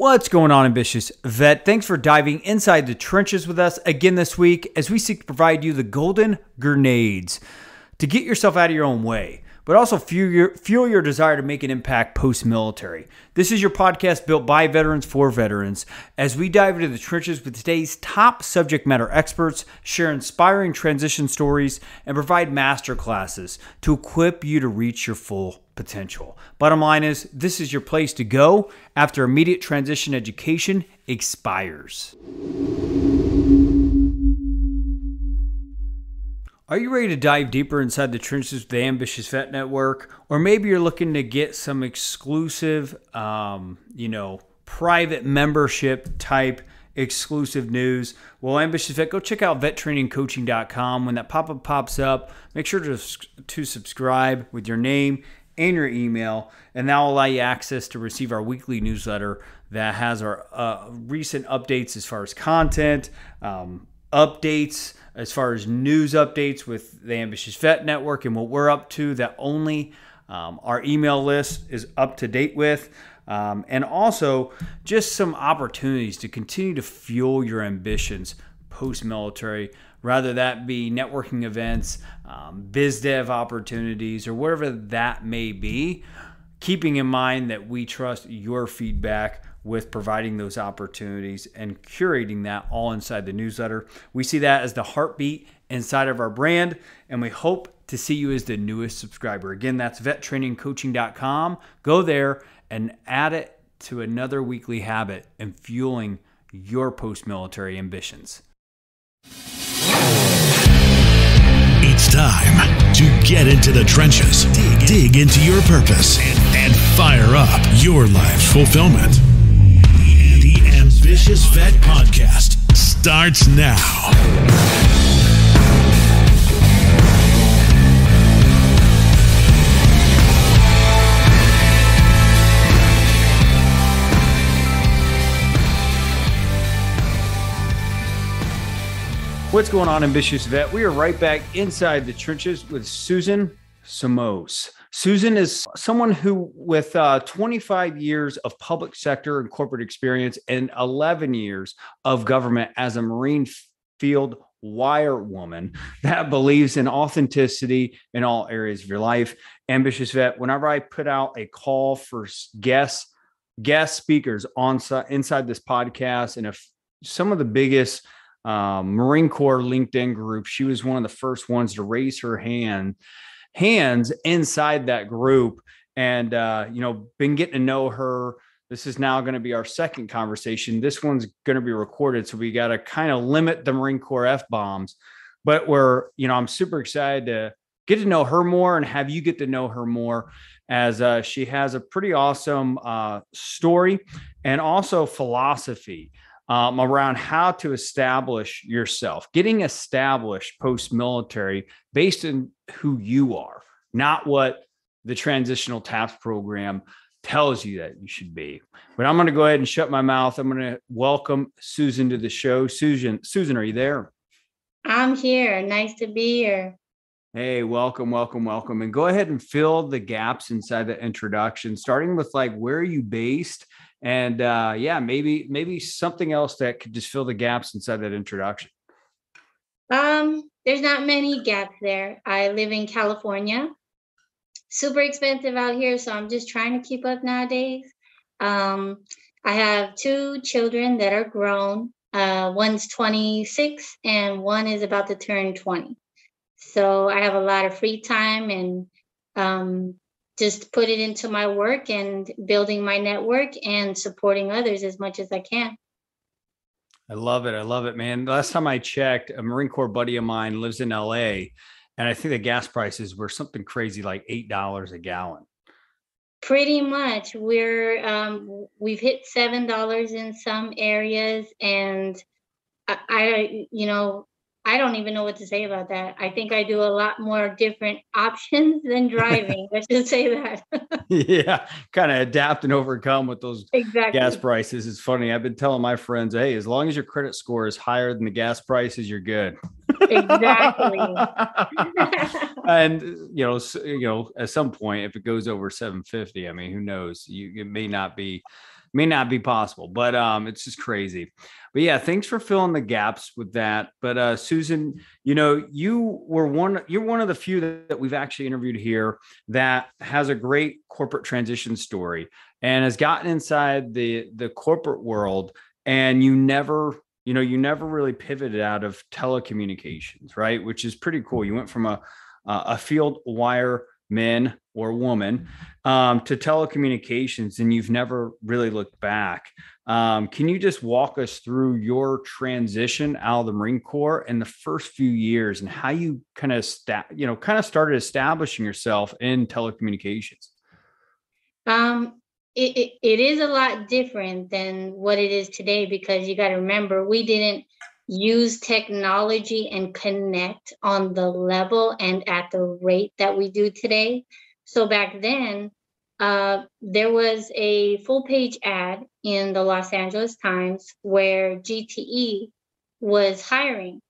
What's going on, Ambitious Vet? Thanks for diving inside the trenches with us again this week as we seek to provide you the golden grenades to get yourself out of your own way, but also fuel your desire to make an impact post-military. This is your podcast built by veterans for veterans as we dive into the trenches with today's top subject matter experts, share inspiring transition stories, and provide masterclasses to equip you to reach your full potential. Bottom line is, this is your place to go after immediate transition education expires. Are you ready to dive deeper inside the trenches with the Ambitious Vet Network? Or maybe you're looking to get some exclusive, private membership type exclusive news? Well, Ambitious Vet, go check out vettrainingcoaching.com. When that pop-up pops up, make sure to subscribe with your name and your email, and that will allow you access to receive our weekly newsletter that has our recent updates as far as content, updates as far as news updates with the Ambitious Vet Network and what we're up to that only our email list is up to date with, and also just some opportunities to continue to fuel your ambitions post-military, rather that be networking events, biz dev opportunities, or whatever that may be, keeping in mind that we trust your feedback with providing those opportunities and curating that all inside the newsletter. We see that as the heartbeat inside of our brand, and we hope to see you as the newest subscriber. Again, that's vettrainingcoaching.com. Go there and add it to another weekly habit in fueling your post-military ambitions. It's time to get into the trenches, dig into your purpose, and fire up your life fulfillment. The Ambitious Vet Podcast starts now. What's going on, Ambitious Vet? We are right back inside the trenches with Susan Simoes. Susan is someone who, with 25 years of public sector and corporate experience and 11 years of government as a Marine field wire woman, that believes in authenticity in all areas of your life. Ambitious Vet, whenever I put out a call for guest speakers on inside this podcast, and if some of the biggest Marine Corps LinkedIn group, she was one of the first ones to raise her hands inside that group, and been getting to know her. This is now going to be our second conversation. This one's going to be recorded, so we got to kind of limit the Marine Corps F-bombs, but I'm super excited to get to know her more and have you get to know her more, as she has a pretty awesome story and also philosophy around how to establish yourself, getting established post-military based on who you are, not what the transitional TAPS program tells you that you should be. But I'm going to go ahead and shut my mouth. I'm going to welcome Susan to the show. Susan, are you there? I'm here. Nice to be here. Hey, welcome. And go ahead and fill the gaps inside the introduction, starting with where are you based? And maybe something else that could just fill the gaps inside that introduction. There's not many gaps there. I live in California. Super expensive out here, so I'm just trying to keep up nowadays. I have two children that are grown. One's 26 and one is about to turn 20. So I have a lot of free time and just put it into my work and building my network and supporting others as much as I can. I love it, man. Last time I checked, a Marine Corps buddy of mine lives in LA, and I think the gas prices were something crazy like $8 a gallon. Pretty much. We're we've hit $7 in some areas, and I don't even know what to say about that. I think I do a lot more different options than driving. Let's just say that. Yeah, kind of adapt and overcome with those gas prices. It's funny. I've been telling my friends, hey, as long as your credit score is higher than the gas prices, you're good. Exactly. And at some point, if it goes over 750, I mean, who knows? It may not be may not be possible, but it's just crazy. But yeah, thanks for filling the gaps with that. But Susan, you know, you're one of the few that we've actually interviewed here that has a great corporate transition story and has gotten inside the corporate world, and you never really pivoted out of telecommunications, right? Which is pretty cool. You went from a field wireman or woman to telecommunications, and you've never really looked back. Can you just walk us through your transition out of the Marine Corps and the first few years, and how you kind of started establishing yourself in telecommunications? It is a lot different than what it is today, because you got to remember, we didn't use technology and connect on the level and at the rate that we do today. So back then, there was a full-page ad in the Los Angeles Times where GTE was hiring.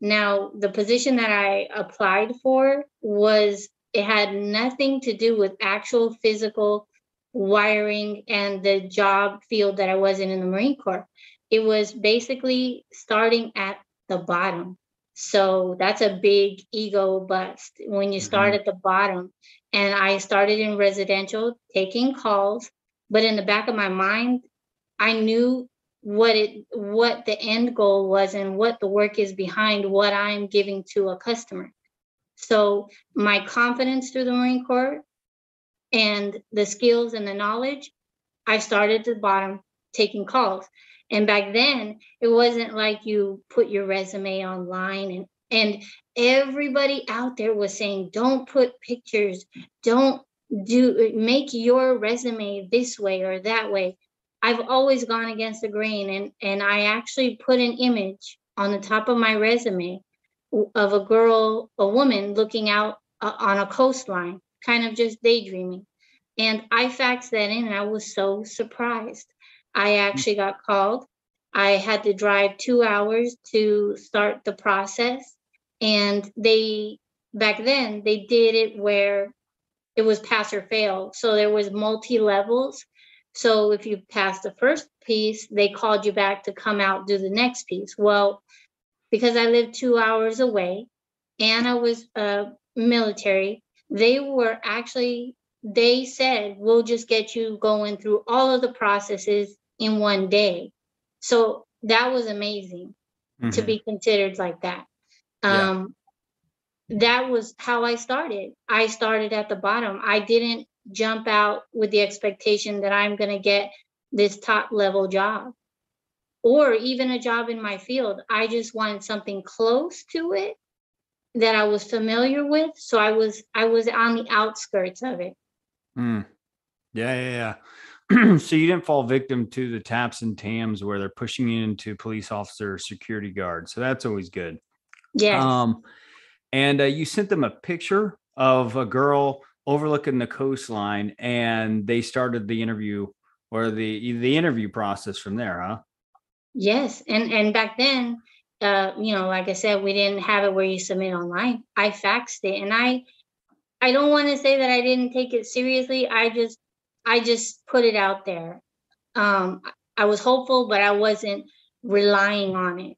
Now, the position that I applied for it had nothing to do with actual physical wiring and the job field that I was in the Marine Corps. It was basically starting at the bottom. So that's a big ego bust when you start at the bottom. And I started in residential, taking calls, but in the back of my mind, I knew what the end goal was and what the work is behind what I'm giving to a customer. So my confidence through the Marine Corps and the skills and the knowledge, I started at the bottom taking calls. And back then, it wasn't like you put your resume online and everybody out there was saying, don't put pictures, make your resume this way or that way. I've always gone against the grain, and I actually put an image on the top of my resume of a woman looking out on a coastline, kind of just daydreaming. And I faxed that in, and I was so surprised. I actually got called. I had to drive 2 hours to start the process. And back then, they did it where it was pass or fail. So there was multi-levels. So if you passed the first piece, they called you back to come out, do the next piece. Well, because I lived 2 hours away and I was military, they said, we'll just get you going through all of the processes in one day. So that was amazing to be considered like that. Yeah. That was how I started. I started at the bottom. I didn't jump out with the expectation that I'm going to get this top level job or even a job in my field. I just wanted something close to it that I was familiar with. So I was on the outskirts of it. Yeah. So you didn't fall victim to the TAPS and TAMs where they're pushing you into police officer or security guard. So that's always good. Yes. And you sent them a picture of a girl overlooking the coastline, and they started the interview or the interview process from there, huh? Yes. And back then, like I said, we didn't have it where you submit online. I faxed it, and I don't want to say that I didn't take it seriously. I just put it out there. I was hopeful, but I wasn't relying on it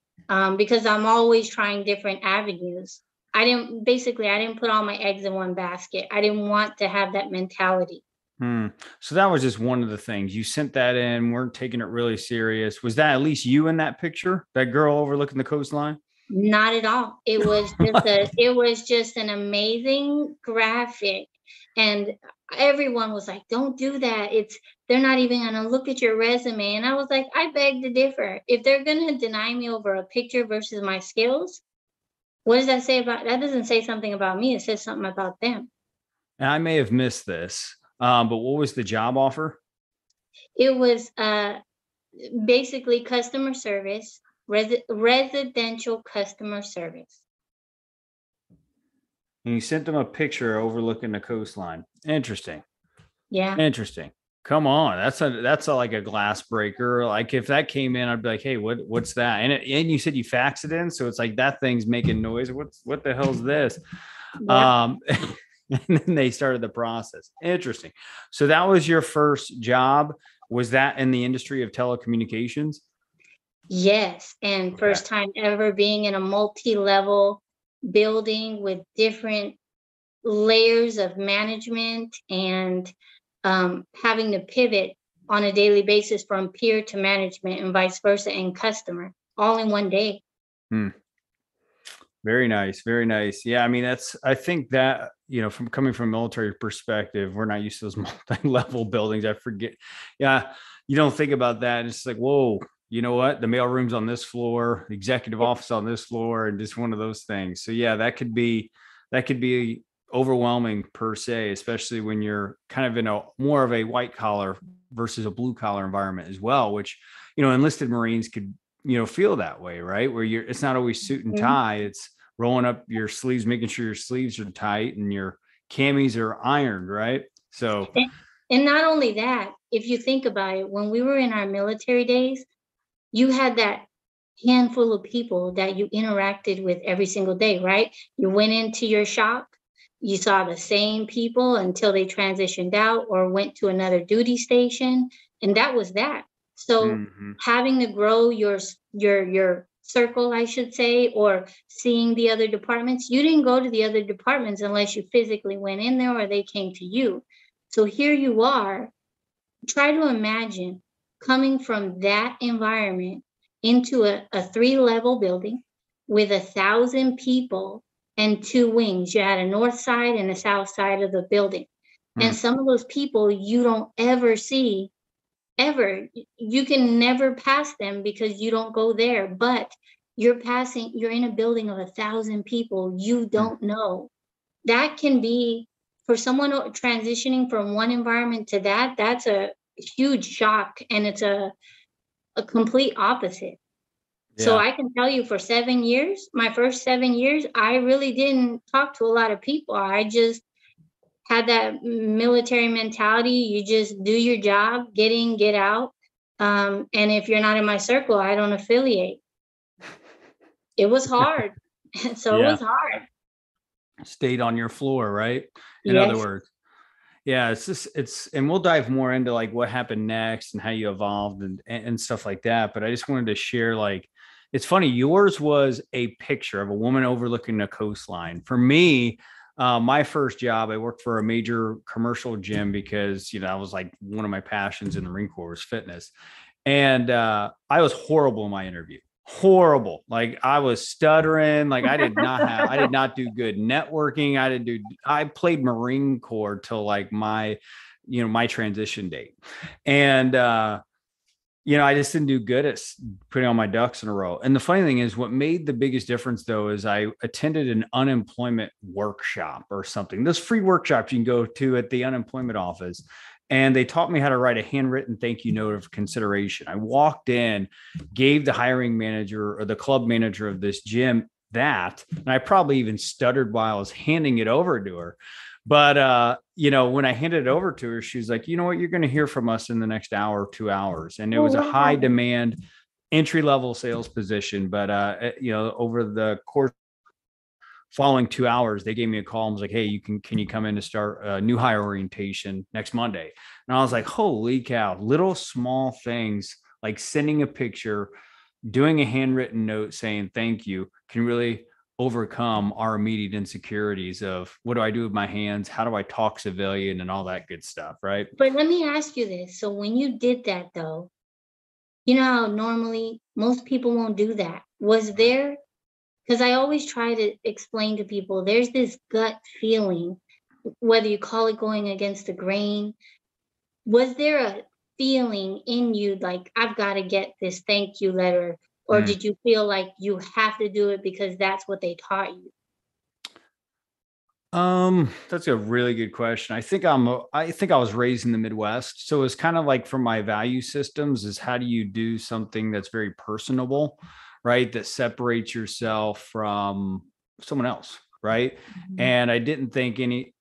because I'm always trying different avenues. I didn't put all my eggs in one basket. I didn't want to have that mentality. So that was just one of the things. You sent that in, weren't taking it really serious. Was that at least you in that picture, that girl overlooking the coastline? Not at all. It was just an amazing graphic. And everyone was like, don't do that. They're not even going to look at your resume. And I was like, I beg to differ. If they're going to deny me over a picture versus my skills, what does that say about, that doesn't say something about me. It says something about them. And I may have missed this. But what was the job offer? It was basically customer service, residential customer service. And you sent them a picture overlooking the coastline. Interesting. Yeah. Interesting. Come on. That's like a glass breaker. Like if that came in, I'd be like, hey, what's that? And you said you faxed it in. So it's like that thing's making noise. What the hell's this? Yeah. And then they started the process. Interesting. So that was your first job. Was that in the industry of telecommunications? Yes. And first time ever being in a multi-level building with different layers of management and having to pivot on a daily basis from peer to management and vice versa and customer all in one day. Hmm. Very nice. Very nice. Yeah. I mean, that's, I think that, you know, from coming from a military perspective, we're not used to those multi-level buildings. I forget. Yeah. You don't think about that. It's like, whoa, you know what? The mailroom's on this floor, the executive office on this floor, and just one of those things. So yeah, that could be overwhelming per se, especially when you're kind of in a more of a white collar versus a blue collar environment as well, which, you know, enlisted Marines could, you know, feel that way, right? Where you're, it's not always suit and tie, it's rolling up your sleeves, making sure your sleeves are tight and your camis are ironed, right? So. And not only that, if you think about it, when we were in our military days, you had that handful of people that you interacted with every single day, right? You went into your shop, you saw the same people until they transitioned out or went to another duty station. And that was that. So having to grow your circle, I should say, or seeing the other departments, you didn't go to the other departments unless you physically went in there or they came to you. So here you are. Try to imagine coming from that environment into a 3-level building with 1,000 people and 2 wings. You had a north side and a south side of the building. And some of those people you don't ever see, ever. You can never pass them because you don't go there, but you're in a building of 1,000 people you don't know. That can be, for someone transitioning from one environment to that, that's a huge shock, and it's a complete opposite. Yeah. So I can tell you for 7 years, my first 7 years, I really didn't talk to a lot of people. I just had that military mentality. You just do your job, get in, get out. And if you're not in my circle, I don't affiliate. It was hard. It was hard. Stayed on your floor, right? In other words. Yeah, and we'll dive more into like what happened next and how you evolved and stuff like that. But I just wanted to share, like, it's funny, yours was a picture of a woman overlooking a coastline. For me, my first job, I worked for a major commercial gym because, you know, I was like, one of my passions in the Marine Corps was fitness. And I was horrible in my interview. Horrible. Like, I was stuttering. Like, I did not do good networking. I played Marine Corps till like my transition date. And, you know, I just didn't do good at putting all my ducks in a row. And the funny thing is, what made the biggest difference though, is I attended an unemployment workshop or something. Those free workshops you can go to at the unemployment office. And they taught me how to write a handwritten thank you note of consideration. I walked in, gave the hiring manager or the club manager of this gym that, and I probably even stuttered while I was handing it over to her. But, you know, when I handed it over to her, she was like, you know what, you're going to hear from us in the next hour, 2 hours. And it was a high demand entry-level sales position. But, you know, over the course following 2 hours, they gave me a call and was like, hey, can you come in to start a new hire orientation next Monday? And I was like, holy cow, little small things like sending a picture, doing a handwritten note saying thank you can really overcome our immediate insecurities of what do I do with my hands? How do I talk civilian and all that good stuff, right? But let me ask you this. So when you did that though, you know how normally most people won't do that. Was there, because I always try to explain to people, there's this gut feeling, whether you call it going against the grain. Was there a feeling in you like, I've got to get this thank you letter? Or did you feel like you have to do it because that's what they taught you? That's a really good question. I think I was raised in the Midwest. So it's kind of like, from my value systems, is how do you do something that's very personable, right? That separates yourself from someone else, right? Mm-hmm. And I didn't think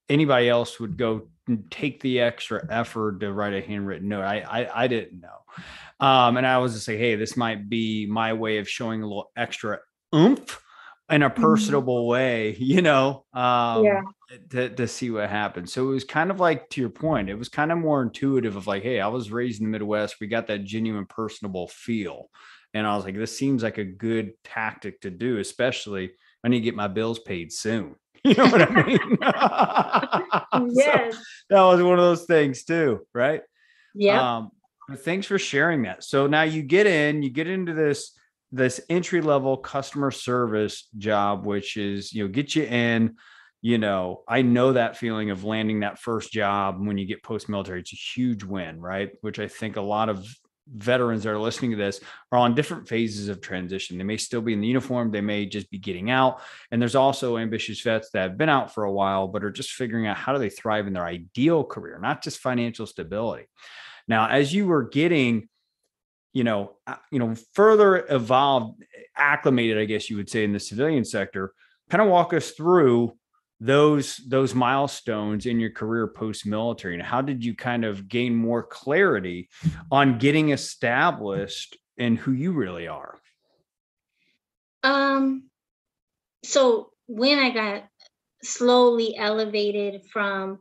anybody else would go and take the extra effort to write a handwritten note. I didn't know. And I was just like, hey, this might be my way of showing a little extra oomph in a personable way, you know, to see what happens. So it was kind of like, to your point, it was kind of more intuitive of like, hey, I was raised in the Midwest. We got that genuine personable feel. And I was like, this seems like a good tactic to do, especially I need to get my bills paid soon. You know what I mean? Yes. So that was one of those things too. Right. Yeah. Thanks for sharing that. So now you get into this entry level customer service job, which is, you know, get you in, you know, I know that feeling of landing that first job when you get post-military, it's a huge win, right? Which I think a lot of veterans that are listening to this are on different phases of transition. They may still be in the uniform. They may just be getting out. And there's also ambitious vets that have been out for a while, but are just figuring out how do they thrive in their ideal career, not just financial stability. Now, as you were getting, you know, further evolved, acclimated, I guess you would say, in the civilian sector, kind of walk us through those milestones in your career post-military, and how did you kind of gain more clarity on getting established and who you really are? So when I got slowly elevated from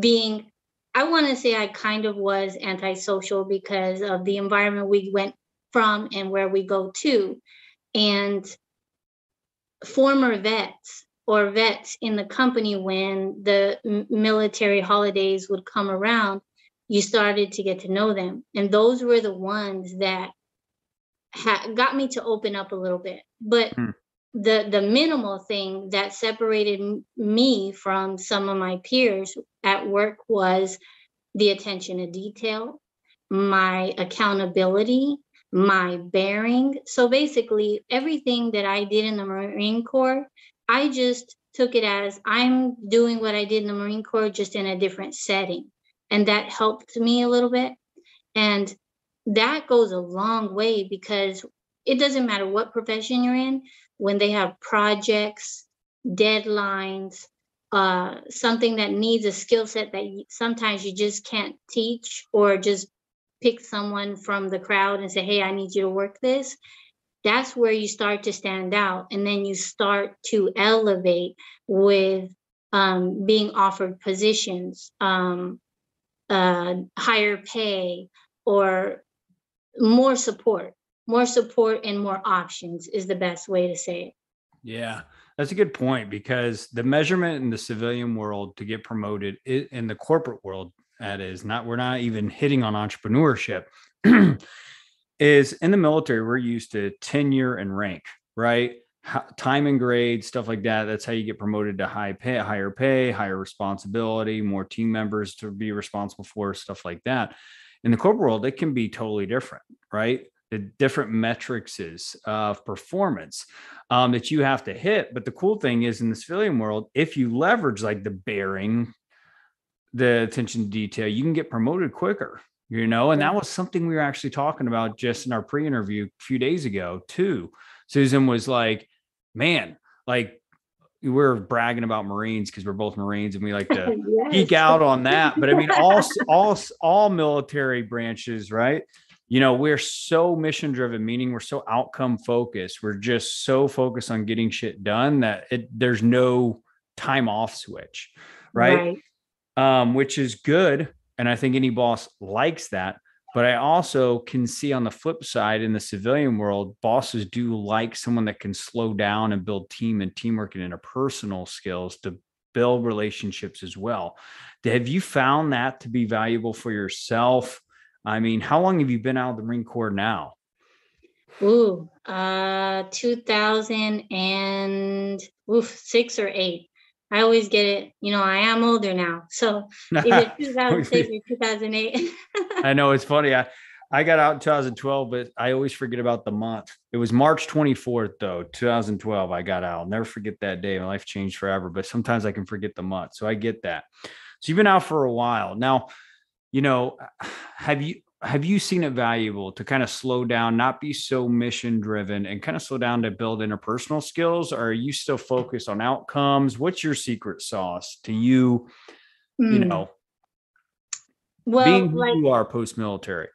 being, I want to say I kind of was antisocial because of the environment we went from and where we go to. And former vets or vets in the company, when the military holidays would come around, you started to get to know them. And those were the ones that got me to open up a little bit. But the minimal thing that separated me from some of my peers at work was the attention to detail, my accountability, my bearing. So basically everything that I did in the Marine Corps, I just took it as I'm doing what I did in the Marine Corps, just in a different setting. And that helped me a little bit. And that goes a long way, because it doesn't matter what profession you're in, when they have projects, deadlines, something that needs a skill set that sometimes you just can't teach, or just pick someone from the crowd and say, hey, I need you to work this. That's where you start to stand out. And then you start to elevate with being offered positions, higher pay, or more support. More support and more options is the best way to say it. Yeah, that's a good point, because the measurement in the civilian world to get promoted, in the corporate world, that is not, we're not even hitting on entrepreneurship, is in the military, we're used to tenure and rank, right? Time and grade, stuff like that. That's how you get promoted to higher pay, higher responsibility, more team members to be responsible for, stuff like that. In the corporate world, it can be totally different, right? The different metrics of performance that you have to hit. But the cool thing is, in the civilian world, if you leverage like the bearing, the attention to detail, you can get promoted quicker, you know? And that was something we were actually talking about just in our pre-interview a few days ago too. Susan was like, man, like, we're bragging about Marines because we're both Marines and we like to geek out on that. But I mean, all military branches, right? You know, we're so mission driven, meaning we're so outcome focused. We're just so focused on getting shit done that there's no time off switch, right? Which is good. And I think any boss likes that. But I also can see on the flip side, in the civilian world, bosses do like someone that can slow down and build team and teamwork and interpersonal skills to build relationships as well. Have you found that to be valuable for yourself? I mean, how long have you been out of the Marine Corps now? 2006 or 2008. I always get it. You know, I am older now. So either 2006 or 2008. I know, it's funny. I got out in 2012, but I always forget about the month. It was March 24th, though, 2012, I got out. I'll never forget that day. My life changed forever, but sometimes I can forget the month. So I get that. So you've been out for a while now. You know, have you seen it valuable to kind of slow down, not be so mission driven, and kind of slow down to build interpersonal skills? Or are you still focused on outcomes? What's your secret sauce to you, you know, being who you are post-military?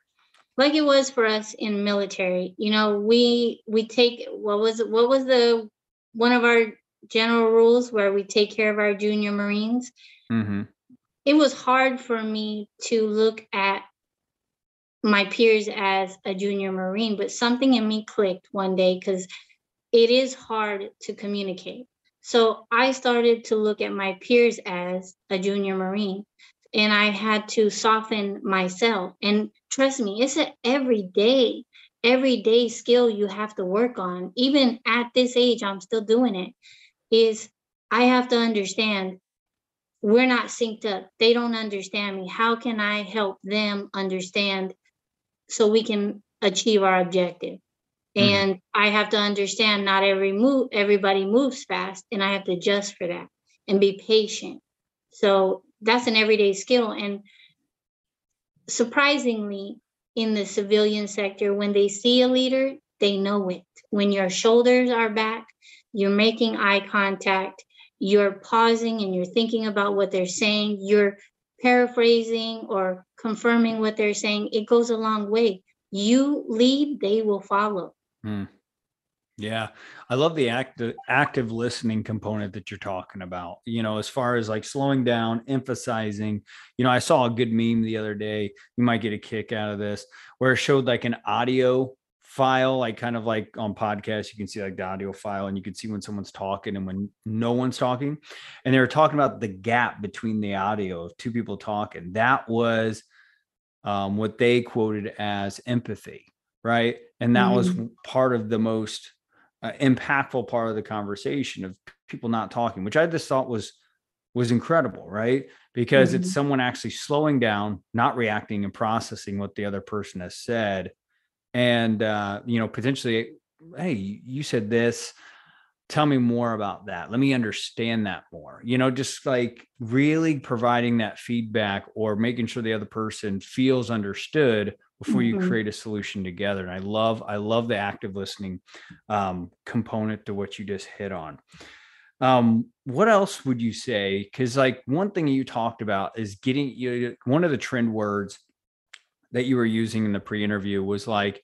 Like it was for us in military, you know, we take, what was the one of our general rules where we take care of our junior Marines. Mm-hmm. It was hard for me to look at my peers as a junior Marine, but something in me clicked one day because it is hard to communicate. So I started to look at my peers as a junior Marine, and I had to soften myself. And trust me, it's an everyday skill you have to work on. Even at this age, I'm still doing it, is I have to understand we're not synced up. They don't understand me. How can I help them understand so we can achieve our objective? Mm-hmm. And I have to understand not everybody moves fast, and I have to adjust for that and be patient. So that's an everyday skill. And surprisingly, in the civilian sector, when they see a leader, they know it. When your shoulders are back, you're making eye contact, you're pausing and you're thinking about what they're saying, you're paraphrasing or confirming what they're saying, it goes a long way. You lead, they will follow. Mm. Yeah. I love the active listening component that you're talking about, you know, as far as like slowing down, emphasizing, you know, I saw a good meme the other day, you might get a kick out of this, where it showed like an audio file, like kind of like on podcasts, you can see like the audio file and you can see when someone's talking and when no one's talking. And they were talking about the gap between the audio of two people talking. That was what they quoted as empathy, right? And that mm-hmm. was part of the most impactful part of the conversation of people not talking, which I just thought was incredible, right? Because mm-hmm. it's someone actually slowing down, not reacting and processing what the other person has said. And, you know, potentially, hey, you said this, tell me more about that. Let me understand that more, you know, just like really providing that feedback or making sure the other person feels understood before mm-hmm. you create a solution together. And I love the active listening component to what you just hit on. What else would you say? Cause like one thing you talked about is getting one of the trend words that you were using in the pre-interview was like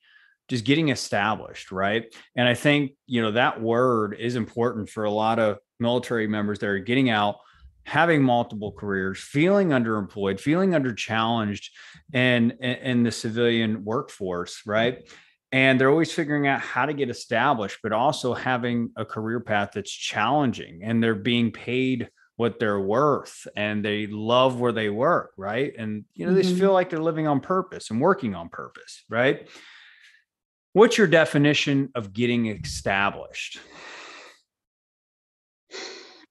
just getting established, right? And I think, you know, that word is important for a lot of military members that are getting out, having multiple careers, feeling underemployed, feeling under challenged in the civilian workforce, right? And they're always figuring out how to get established, but also having a career path that's challenging, and they're being paid what they're worth and they love where they work, right? And, you know, mm-hmm. they just feel like they're living on purpose and working on purpose, right? What's your definition of getting established?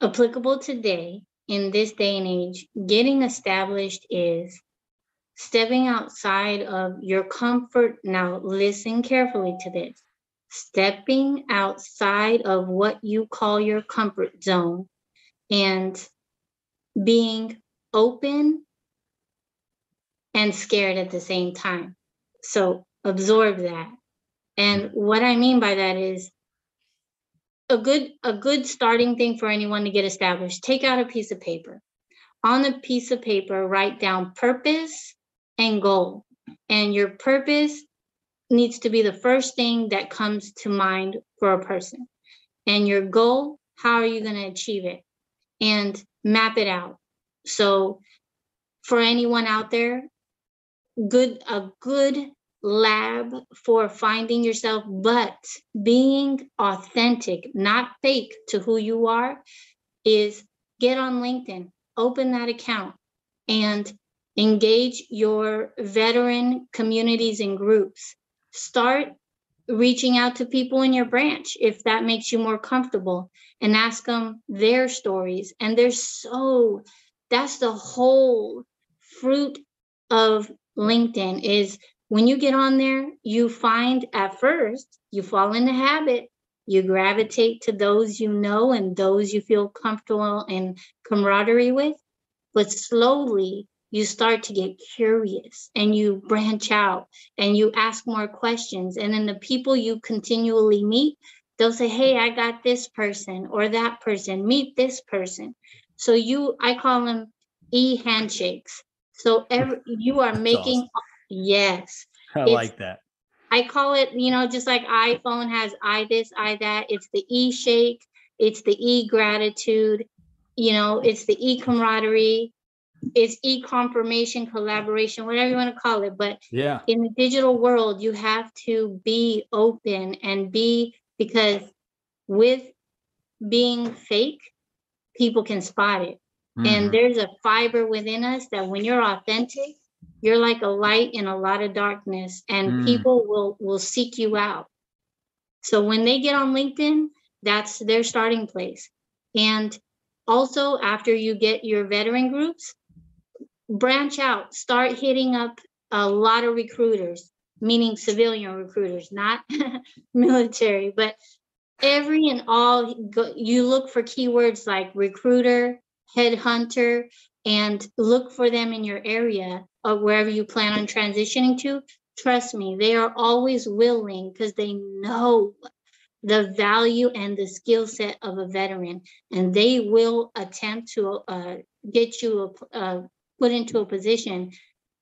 Applicable today, in this day and age, getting established is stepping outside of your comfort. Now, listen carefully to this. Stepping outside of what you call your comfort zone and being open and scared at the same time. So absorb that. And what I mean by that is a good starting thing for anyone to get established. Take out a piece of paper. On the piece of paper, write down purpose and goal. And your purpose needs to be the first thing that comes to mind for a person. And your goal, how are you going to achieve it? And map it out. So for anyone out there, a good lab for finding yourself, but being authentic, not fake to who you are, is get on LinkedIn, open that account, and engage your veteran communities and groups. Start reaching out to people in your branch, if that makes you more comfortable, and ask them their stories. And that's the whole fruit of LinkedIn is when you get on there, you find at first, you fall into habit, you gravitate to those you know and those you feel comfortable and camaraderie with, but slowly you start to get curious and you branch out and you ask more questions. And then the people you continually meet, they'll say, hey, I got this person or that person, meet this person. So I call them e-handshakes. So you are making, awesome. Yes. I like that. I call it, you know, just like iPhone has I this, I that. It's the e-shake. It's the e-gratitude, you know, it's the e-camaraderie, it's e-confirmation, collaboration, whatever you want to call it. But yeah, in the digital world, you have to be open and be, because with being fake, people can spot it. Mm-hmm. And there's a fiber within us that when you're authentic, you're like a light in a lot of darkness, and people will seek you out. So when they get on LinkedIn, that's their starting place. And also after you get your veteran groups, branch out, start hitting up a lot of recruiters, meaning civilian recruiters, not military, but every and all. You look for keywords like recruiter, headhunter, and look for them in your area or wherever you plan on transitioning to. Trust me, they are always willing, because they know the value and the skill set of a veteran, and they will attempt to get you put into a position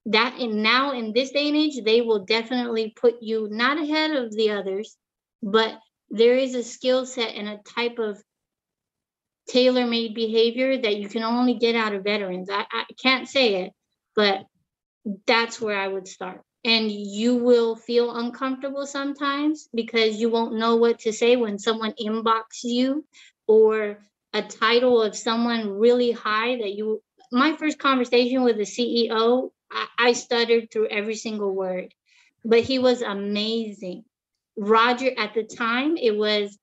that, and now in this day and age, they will definitely put you not ahead of the others, but there is a skill set and a type of tailor-made behavior that you can only get out of veterans. I can't say it, but that's where I would start. And you will feel uncomfortable sometimes because you won't know what to say when someone inboxes you, or a title of someone really high that you... My first conversation with the CEO, I stuttered through every single word, but he was amazing. Roger, at the time, it was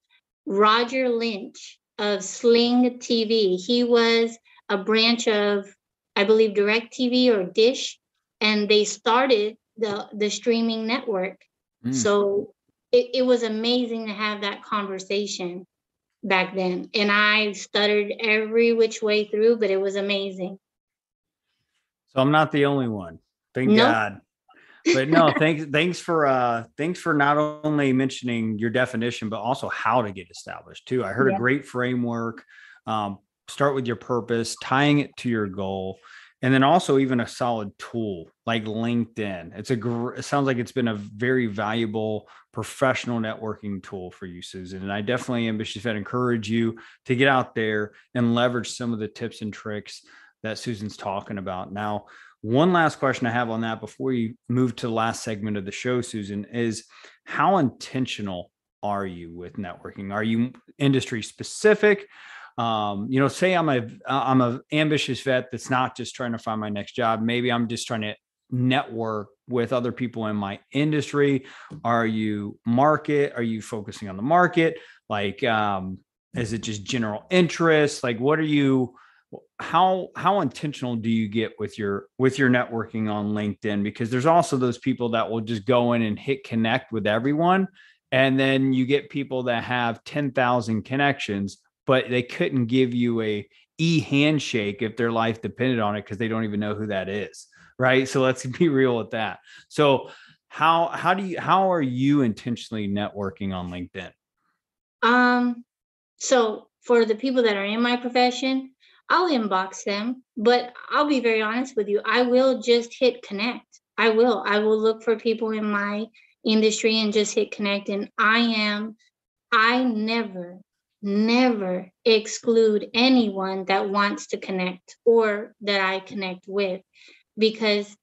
Roger Lynch of Sling TV. He was a branch of, I believe, DirecTV or Dish, and they started the streaming network. So it was amazing to have that conversation back then. And I stuttered every which way through, but it was amazing. So I'm not the only one. Thank God. But no, thanks for not only mentioning your definition, but also how to get established too. I heard a great framework. Start with your purpose, tying it to your goal. And then also even a solid tool like LinkedIn. It sounds like it's been a very valuable professional networking tool for you, Susan. And I definitely, Ambitious Vet, encourage you to get out there and leverage some of the tips and tricks that Susan's talking about. Now, one last question I have on that before you move to the last segment of the show, Susan, is how intentional are you with networking? Are you industry specific? Say I'm an ambitious vet that's not just trying to find my next job. Maybe I'm just trying to network with other people in my industry. Are you focusing on the market? Like, is it just general interest? Like, how intentional do you get with your networking on LinkedIn? Because there's also those people that will just go in and hit connect with everyone. And then you get people that have 10,000 connections, but they couldn't give you a handshake if their life depended on it, because they don't even know who that is, right? So let's be real with that. So how are you intentionally networking on LinkedIn? So for the people that are in my profession, I'll inbox them, but I'll be very honest with you. I will just hit connect. I will look for people in my industry and just hit connect. And I never exclude anyone that wants to connect or that I connect with, because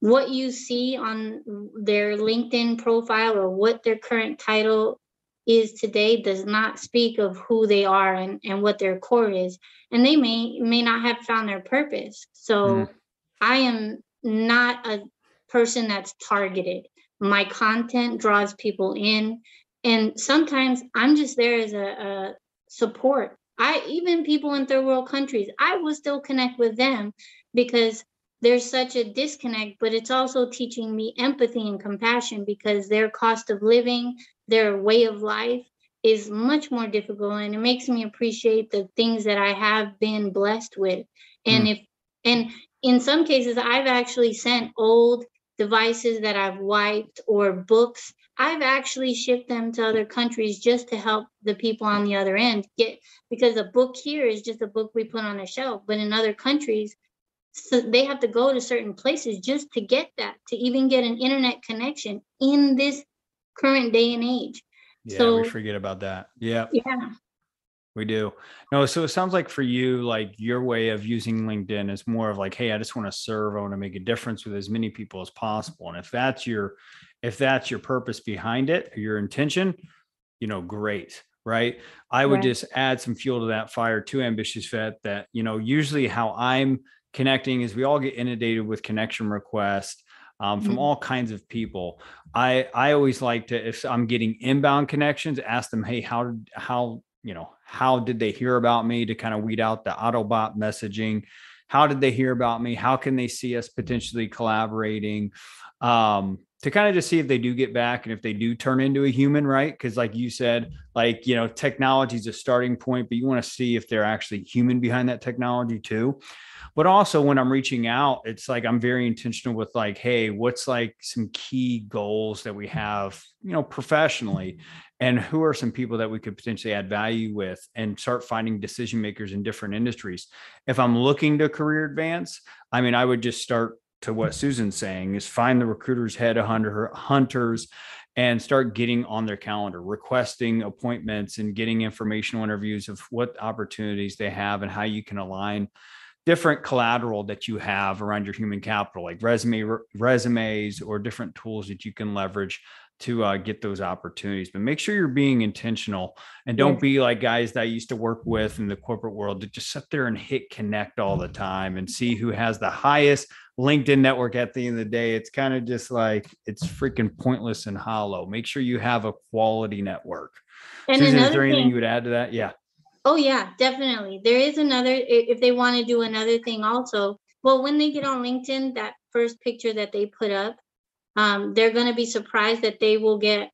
what you see on their LinkedIn profile or what their current title is today does not speak of who they are and what their core is. And they may not have found their purpose. So I am not a person that's targeted. My content draws people in. And sometimes I'm just there as a support. Even people in third world countries, I will still connect with them, because there's such a disconnect, but it's also teaching me empathy and compassion, because their cost of living, their way of life is much more difficult. And it makes me appreciate the things that I have been blessed with. And in some cases, I've actually sent old devices that I've wiped or books. I've actually shipped them to other countries just to help the people on the other end get, because a book here is just a book we put on a shelf, but in other countries, so they have to go to certain places just to get that, to even get an internet connection in this current day and age. Yeah, so we forget about that. Yeah. Yeah. We do. No, so it sounds like for you, like your way of using LinkedIn is more of like, hey, I just want to serve. I want to make a difference with as many people as possible. And if that's your purpose behind it, or your intention, you know, great. Right. I would just add some fuel to that fire to Ambitious Vet that, you know, usually how I'm connecting is we all get inundated with connection requests from all kinds of people. I always like to, if I'm getting inbound connections, ask them, hey, how did they hear about me, to kind of weed out the Autobot messaging. How did they hear about me? How can they see us potentially collaborating? To kind of just see if they do get back and if they do turn into a human, right? Because like you said, like, you know, technology is a starting point, but you want to see if they're actually human behind that technology too. But also when I'm reaching out, it's like, I'm very intentional with like, hey, what's like some key goals that we have, you know, professionally, and who are some people that we could potentially add value with, and start finding decision makers in different industries. If I'm looking to career advance, I mean, I would just start to what Susan's saying is find the recruiters, headhunters, and start getting on their calendar, requesting appointments and getting informational interviews of what opportunities they have and how you can align different collateral that you have around your human capital, like resumes or different tools that you can leverage to get those opportunities. But make sure you're being intentional and don't be like guys that I used to work with in the corporate world that just sit there and hit connect all the time and see who has the highest LinkedIn network. At the end of the day, it's kind of just like, it's freaking pointless and hollow. Make sure you have a quality network. And Susan, is there anything you would add to that? Yeah. Oh yeah, definitely. There is another, if they want to do another thing also, well, when they get on LinkedIn, that first picture that they put up, they're going to be surprised that they will get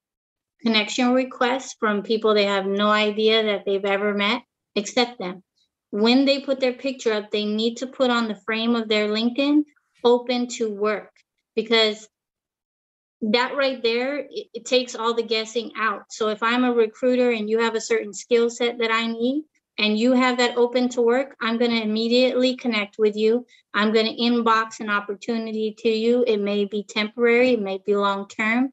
connection requests from people they have no idea that they've ever met, except them. When they put their picture up, they need to put on the frame of their LinkedIn open to work, because that right there, it takes all the guessing out. So if I'm a recruiter and you have a certain skill set that I need and you have that open to work, I'm going to immediately connect with you. I'm going to inbox an opportunity to you. It may be temporary, it may be long term.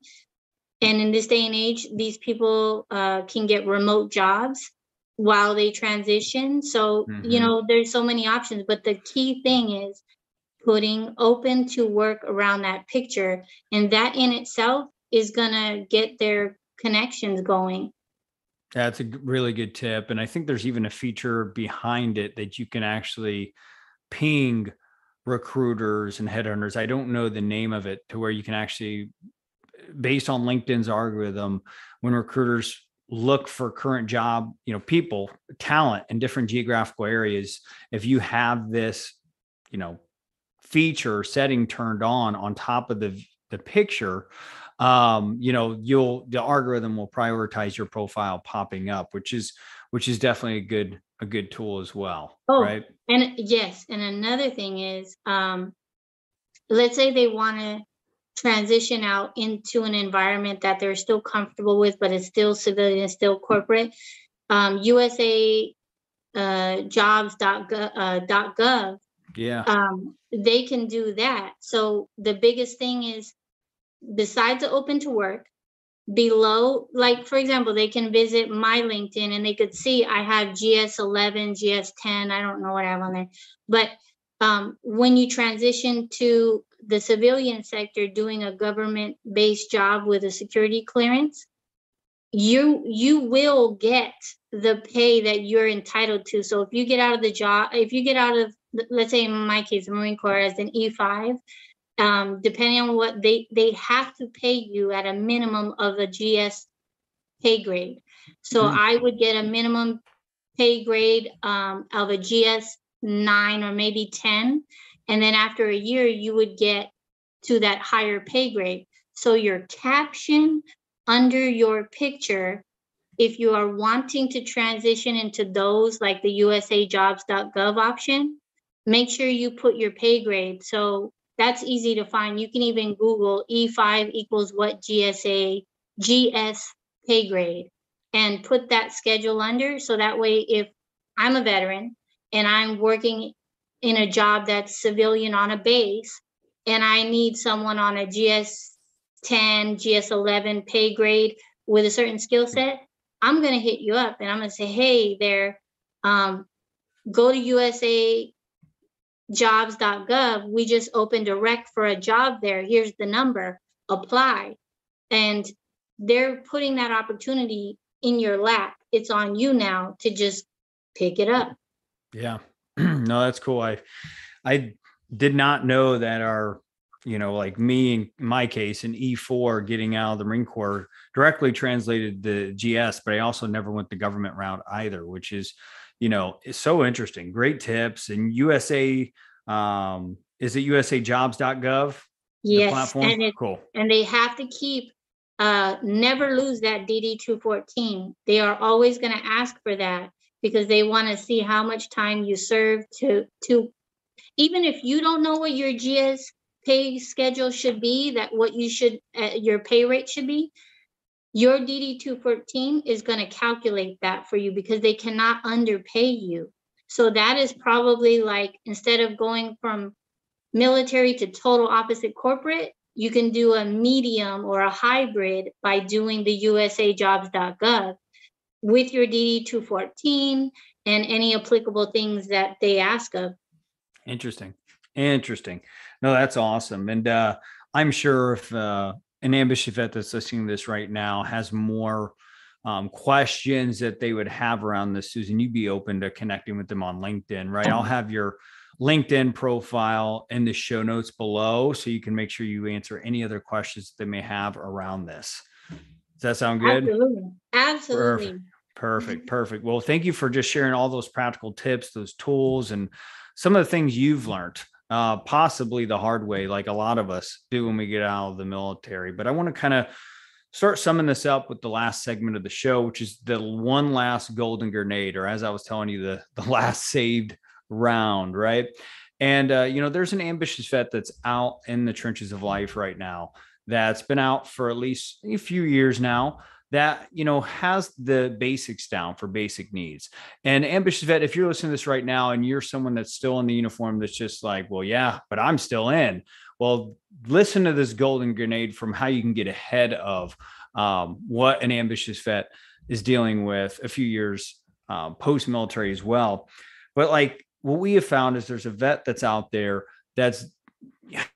And in this day and age, these people can get remote jobs while they transition. So, you know, there's so many options, but the key thing is putting open to work around that picture. And that in itself is going to get their connections going. That's a really good tip. And I think there's even a feature behind it that you can actually ping recruiters and headhunters. I don't know the name of it, to where you can actually, based on LinkedIn's algorithm, when recruiters look for current job, you know, people, talent in different geographical areas, if you have this, you know, feature setting turned on top of the picture, you know, the algorithm will prioritize your profile popping up, which is definitely a good tool as well. Oh, right. And yes. And another thing is, let's say they want to transition out into an environment that they're still comfortable with, but it's still civilian, it's still corporate. USAjobs.gov. Yeah. They can do that. So the biggest thing is, besides the open to work, below, like, for example, they can visit my LinkedIn and they could see I have GS11, GS10. I don't know what I have on there. But when you transition to the civilian sector, doing a government-based job with a security clearance, you will get the pay that you're entitled to. So if you get out of the job, let's say in my case, the Marine Corps, as an E5, depending on what they have to pay you at a minimum of a GS pay grade. So I would get a minimum pay grade of a GS 9 or maybe 10. And then after a year, you would get to that higher pay grade. So your caption under your picture, if you are wanting to transition into those, like the USAjobs.gov option, make sure you put your pay grade. So that's easy to find. You can even Google E5 equals what GS pay grade and put that schedule under. So that way, if I'm a veteran and I'm working in a job that's civilian on a base and I need someone on a GS 10, GS 11 pay grade with a certain skill set, I'm going to hit you up and I'm going to say, hey there, go to USAjobs.gov. We just opened a rec for a job there. Here's the number, apply. And they're putting that opportunity in your lap. It's on you now to just pick it up. Yeah, no, that's cool. I did not know that our, you know, like me in my case, an E4 getting out of the Marine Corps directly translated the GS, but I also never went the government route either, which is, you know, it's so interesting. Great tips. And USA, is it USAjobs.gov? Yes. And it, cool. And they have to keep, never lose that DD 214. They are always going to ask for that because they want to see how much time you serve to, even if you don't know what your GS pay schedule should be, that what you should, your pay rate should be, your DD 214 is going to calculate that for you because they cannot underpay you. So that is probably like, instead of going from military to total opposite corporate, you can do a medium or a hybrid by doing the USAjobs.gov with your DD 214 and any applicable things that they ask of. Interesting. No, that's awesome. And I'm sure if an ambitious vet that's listening to this right now has more questions that they would have around this, Susan, you'd be open to connecting with them on LinkedIn, right? I'll have your LinkedIn profile in the show notes below so you can make sure you answer any other questions that they may have around this. Does that sound good? Absolutely. Perfect. Well, thank you for just sharing all those practical tips, those tools, and some of the things you've learned, possibly the hard way, like a lot of us do when we get out of the military. But I want to kind of start summing this up with the last segment of the show, which is the one last golden grenade, or as I was telling you, the last saved round, right? And, you know, there's an ambitious vet that's out in the trenches of life right now that's been out for at least a few years now, that, you know, has the basics down for basic needs. And ambitious vet, if you're listening to this right now and you're someone that's still in the uniform, that's just like, well, yeah, but I'm still in. Well, listen to this golden grenade from how you can get ahead of what an ambitious vet is dealing with a few years post-military as well. But like what we have found is there's a vet that's out there that's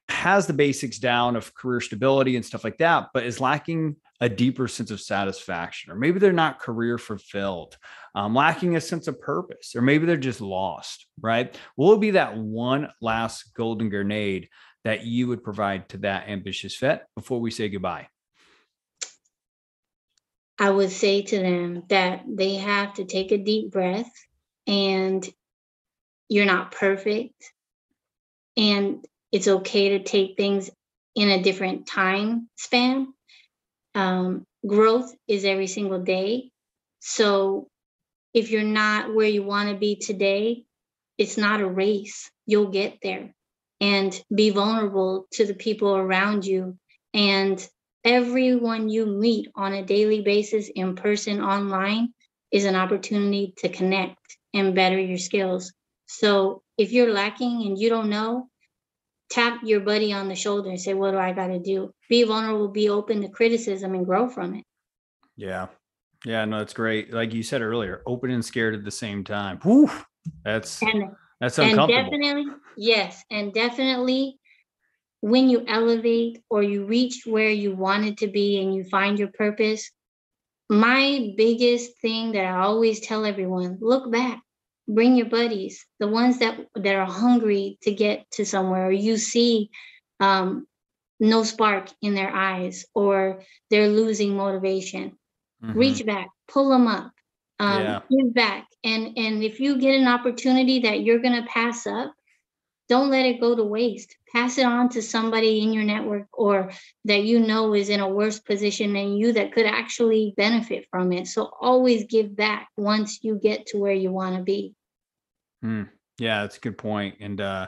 has the basics down of career stability and stuff like that, but is lacking a deeper sense of satisfaction, or maybe they're not career fulfilled, lacking a sense of purpose, or maybe they're just lost, right? What would be that one last golden grenade that you would provide to that ambitious vet before we say goodbye? I would say to them that they have to take a deep breath, and you're not perfect, and it's okay to take things in a different time span. Growth is every single day. So if you're not where you want to be today, it's not a race. You'll get there. And be vulnerable to the people around you and everyone you meet on a daily basis, in person, online, is an opportunity to connect and better your skills. So if you're lacking and you don't know, tap your buddy on the shoulder and say, what do I got to do? Be vulnerable, be open to criticism, and grow from it. Yeah, no, that's great. Like you said earlier, open and scared at the same time. Whew, that's uncomfortable. And definitely when you elevate or you reach where you wanted to be and you find your purpose, my biggest thing that I always tell everyone, look back. Bring your buddies, the ones that are hungry to get to somewhere, or you see no spark in their eyes, or they're losing motivation. Mm-hmm. Reach back, pull them up, give back. And if you get an opportunity that you're going to pass up, don't let it go to waste. Pass it on to somebody in your network or that you know is in a worse position than you that could actually benefit from it. So always give back once you get to where you want to be. Yeah, that's a good point. And one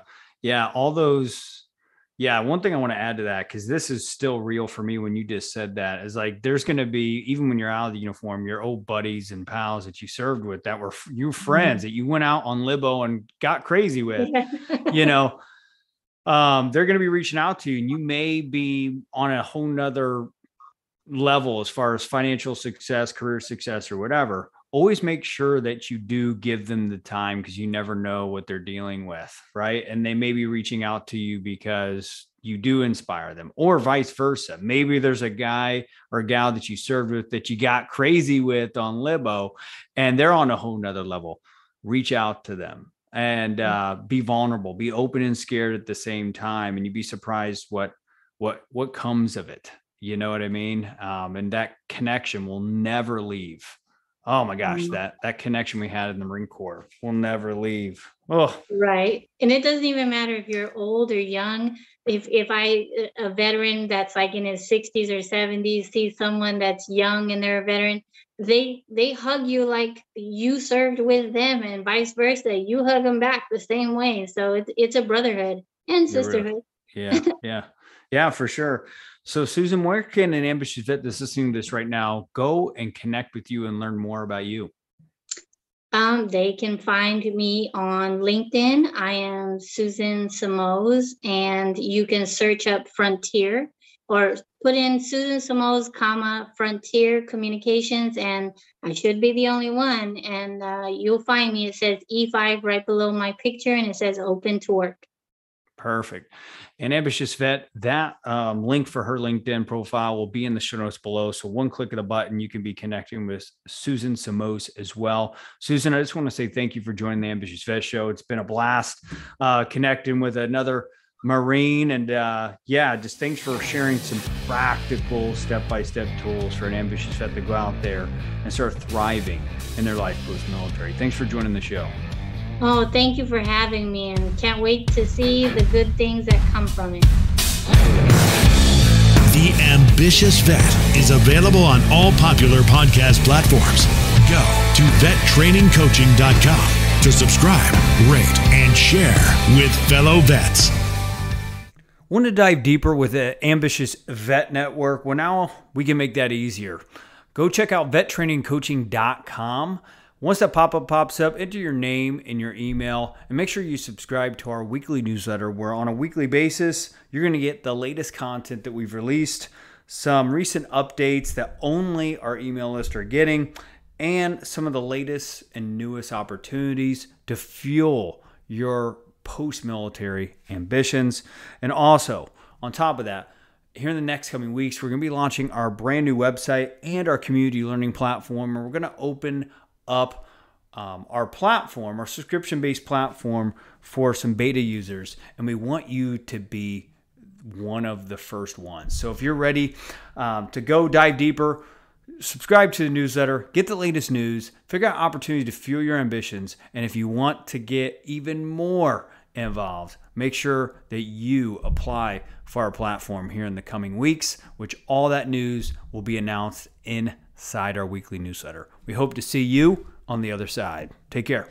thing I want to add to that, because this is still real for me when you just said that, is like there's going to be, even when you're out of the uniform, your old buddies and pals that you served with that were your friends that you went out on Libo and got crazy with, you know, they're going to be reaching out to you, and you may be on a whole nother level as far as financial success, career success, or whatever, always make sure that you do give them the time, because you never know what they're dealing with, right? And they may be reaching out to you because you do inspire them, or vice versa. Maybe there's a guy or gal that you served with that you got crazy with on Libo, and they're on a whole nother level. Reach out to them and be vulnerable, be open and scared at the same time. And you'd be surprised what comes of it. You know what I mean? And that connection will never leave. Oh my gosh, that connection we had in the Marine Corps will never leave. Oh, right. And it doesn't even matter if you're old or young. If a veteran that's like in his 60s or 70s sees someone that's young and they're a veteran, they hug you like you served with them, and vice versa. You hug them back the same way. So it's a brotherhood and sisterhood. Yeah, yeah, for sure. So Susan, where can an ambitious vet that's listening to this right now go and connect with you and learn more about you? They can find me on LinkedIn. I am Susan Simoes, and you can search up Frontier or put in Susan Simoes, Frontier Communications, and I should be the only one. And you'll find me. It says E5 right below my picture, and it says open to work. Perfect. And Ambitious Vet, that link for her LinkedIn profile will be in the show notes below. So one click of the button, you can be connecting with Susan Simoes as well. Susan, I just want to say thank you for joining the Ambitious Vet Show. It's been a blast connecting with another Marine. And just thanks for sharing some practical step-by-step tools for an ambitious vet to go out there and start thriving in their life post-military. Thanks for joining the show. Oh, thank you for having me, and can't wait to see the good things that come from it. The Ambitious Vet is available on all popular podcast platforms. Go to vettrainingcoaching.com to subscribe, rate, and share with fellow vets. Want to dive deeper with the Ambitious Vet Network? Well, now we can make that easier. Go check out vettrainingcoaching.com. Once that pop-up pops up, enter your name and your email, and make sure you subscribe to our weekly newsletter, where on a weekly basis, you're going to get the latest content that we've released, some recent updates that only our email list are getting, and some of the latest and newest opportunities to fuel your post-military ambitions. And also, on top of that, here in the next coming weeks, we're going to be launching our brand new website and our community learning platform, and we're going to open up our platform, our subscription-based platform, for some beta users, and we want you to be one of the first ones. So if you're ready to go dive deeper, subscribe to the newsletter, get the latest news, figure out opportunities to fuel your ambitions, and if you want to get even more involved, make sure that you apply for our platform here in the coming weeks, which all that news will be announced in inside our weekly newsletter. We hope to see you on the other side. Take care.